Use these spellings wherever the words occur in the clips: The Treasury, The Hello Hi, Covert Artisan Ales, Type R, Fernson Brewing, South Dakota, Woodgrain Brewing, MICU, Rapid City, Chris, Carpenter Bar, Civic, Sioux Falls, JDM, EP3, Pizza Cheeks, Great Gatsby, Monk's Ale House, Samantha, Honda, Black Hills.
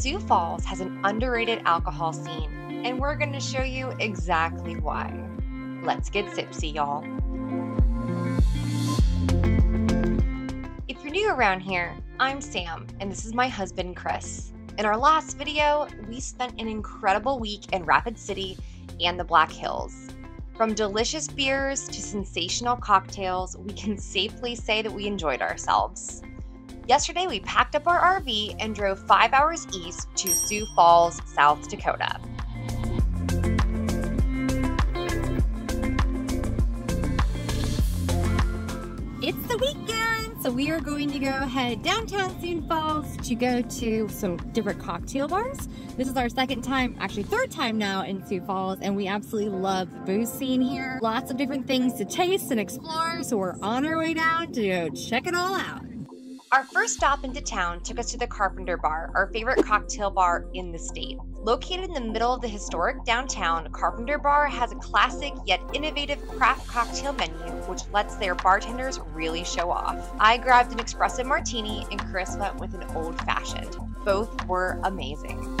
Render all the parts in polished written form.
Sioux Falls has an underrated alcohol scene, and we're going to show you exactly why. Let's get sipsy, y'all. If you're new around here, I'm Sam, and this is my husband, Chris. In our last video, we spent an incredible week in Rapid City and the Black Hills. From delicious beers to sensational cocktails, we can safely say that we enjoyed ourselves. Yesterday, we packed up our RV and drove 5 hours east to Sioux Falls, South Dakota. It's the weekend, so we are going to go head downtown Sioux Falls to go to some different cocktail bars. This is our second time, actually third time now in Sioux Falls, and we absolutely love the booze scene here. Lots of different things to taste and explore, so we're on our way down to go check it all out. Our first stop into town took us to the Carpenter Bar, our favorite cocktail bar in the state. Located in the middle of the historic downtown, Carpenter Bar has a classic yet innovative craft cocktail menu, which lets their bartenders really show off. I grabbed an espresso martini and Chris went with an old-fashioned. Both were amazing.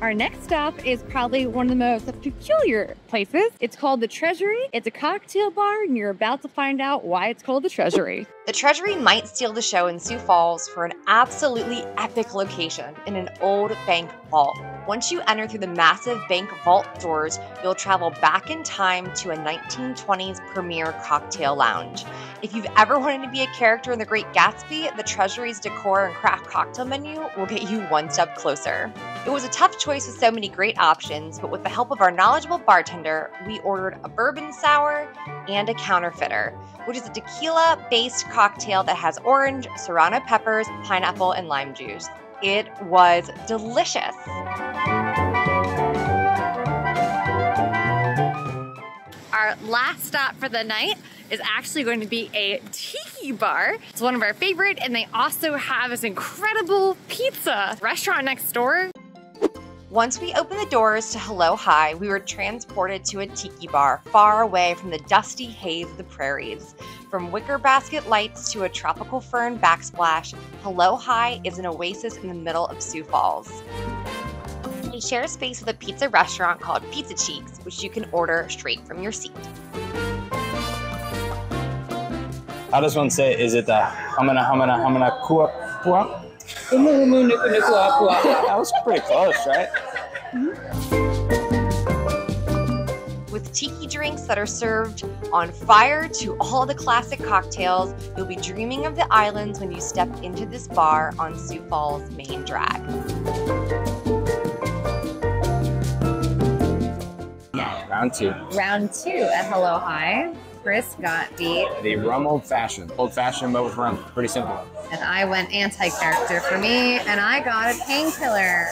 Our next stop is probably one of the most peculiar places. It's called The Treasury. It's a cocktail bar, and you're about to find out why it's called The Treasury. The Treasury might steal the show in Sioux Falls for an absolutely epic location in an old bank vault. Once you enter through the massive bank vault doors, you'll travel back in time to a 1920s premier cocktail lounge. If you've ever wanted to be a character in The Great Gatsby, The Treasury's decor and craft cocktail menu will get you one step closer. It was a tough choice with so many great options, but with the help of our knowledgeable bartender, we ordered a bourbon sour and a counterfeiter, which is a tequila-based cocktail that has orange, serrano peppers, pineapple, and lime juice. It was delicious. Our last stop for the night is actually going to be a tiki bar. It's one of our favorite, and they also have this incredible pizza restaurant next door. Once we opened the doors to Hello Hi, we were transported to a tiki bar far away from the dusty haze of the prairies. From wicker basket lights to a tropical fern backsplash, Hello Hi is an oasis in the middle of Sioux Falls. We share space with a pizza restaurant called Pizza Cheeks, which you can order straight from your seat. How does one say, is it the hamana hamana hamana kua kua? That was pretty close, right? With tiki drinks that are served on fire to all the classic cocktails, you'll be dreaming of the islands when you step into this bar on Sioux Falls' main drag. Yeah. Round two at Hello Hi. Chris got the rum old fashioned but with rum. Pretty simple. And I went anti-character for me, and I got a painkiller.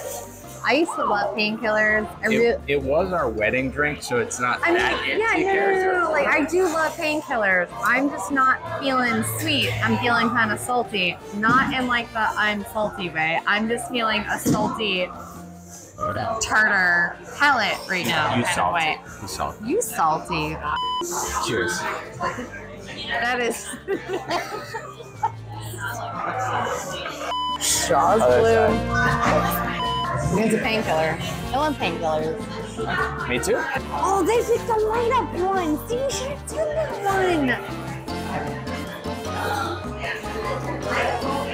I used to love painkillers. It was our wedding drink, so it's not anti-character. Like, I do love painkillers. I'm just not feeling sweet. I'm feeling kind of salty. Not in like the I'm salty way. I'm just feeling a salty tartar palate right now. You salty. Cheers. That is. Shaw's blue. It's a painkiller. I love painkillers. Me too. Oh, they picked a light up one. See, you should have done that one.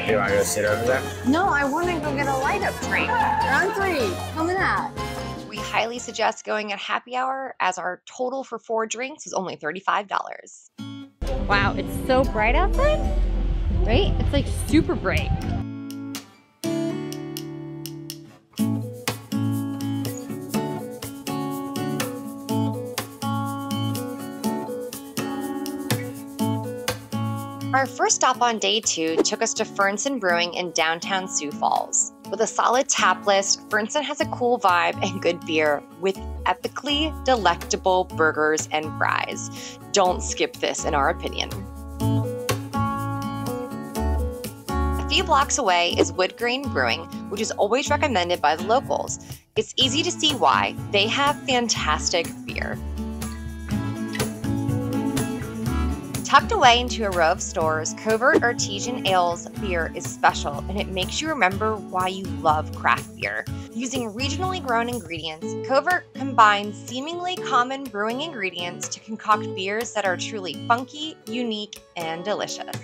You want to go sit over there? No, I want to go get a light up drink. Round three, coming up. We highly suggest going at happy hour, as our total for 4 drinks is only $35. Wow, it's so bright outside. Right? It's like super bright. Our first stop on day 2 took us to Fernson Brewing in downtown Sioux Falls. With a solid tap list, Fernson has a cool vibe and good beer with epically delectable burgers and fries. Don't skip this, in our opinion. A few blocks away is Woodgrain Brewing, which is always recommended by the locals. It's easy to see why. They have fantastic beer. Tucked away into a row of stores, Covert Artisan Ales beer is special, and it makes you remember why you love craft beer. Using regionally grown ingredients, Covert combines seemingly common brewing ingredients to concoct beers that are truly funky, unique, and delicious.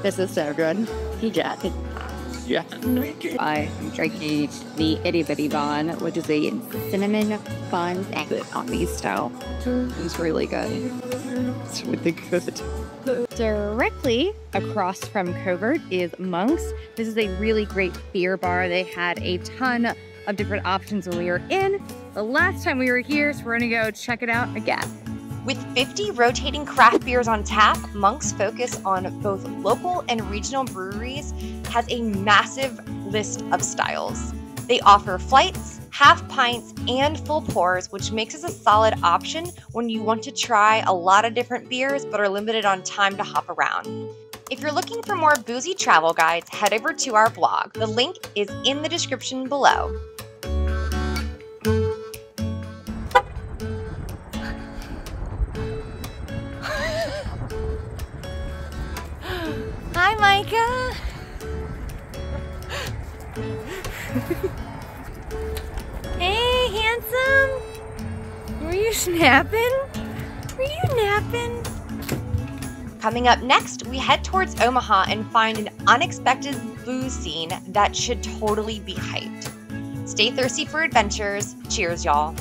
This is so good. Yeah. I'm drinking the Itty Bitty Bun, which is a cinnamon bun on these style. It's really good. It's really good. Directly across from Covert is Monk's. This is a really great beer bar. They had a ton of different options when we were in. The last time we were here, so we're gonna go check it out again. With 50 rotating craft beers on tap, Monk's focus on both local and regional breweries has a massive list of styles. They offer flights, half pints, and full pours, which makes this a solid option when you want to try a lot of different beers but are limited on time to hop around. If you're looking for more boozy travel guides, head over to our blog. The link is in the description below. Hi, Micah. Hey, handsome. Were you snapping? Were you napping? Coming up next, we head towards Omaha and find an unexpected booze scene that should totally be hyped. Stay thirsty for adventures. Cheers, y'all.